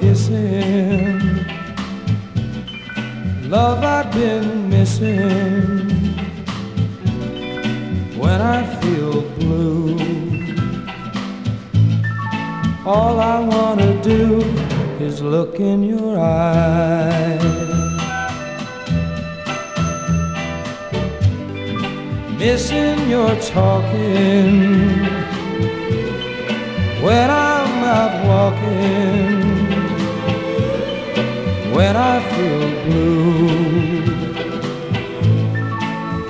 kissing, love I've been missing. When I feel blue, all I want to do is look in your eyes. Missing your talking when I'm out walking. When I feel blue,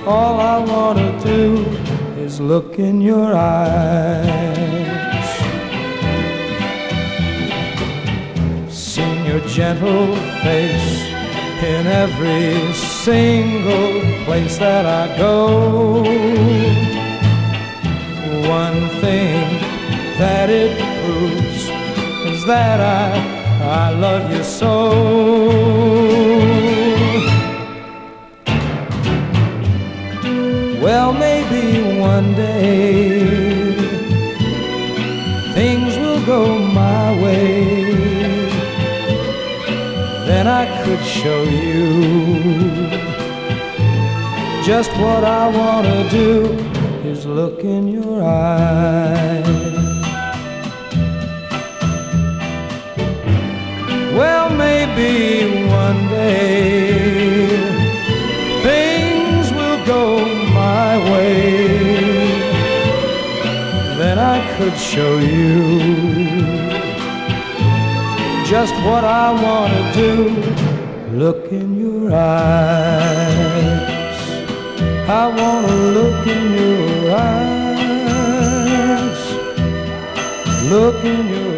all I want to do is look in your eyes. Seeing your gentle face in every single place that I go. One thing that it proves is that I love you so. Well, maybe one day things will go my way. Then I could show you just what I want to do is look in your eyes. Well, maybe one day things will go my way. Then I could show you just what I want to do. Look in your eyes. I want to look in your eyes. Look in your eyes.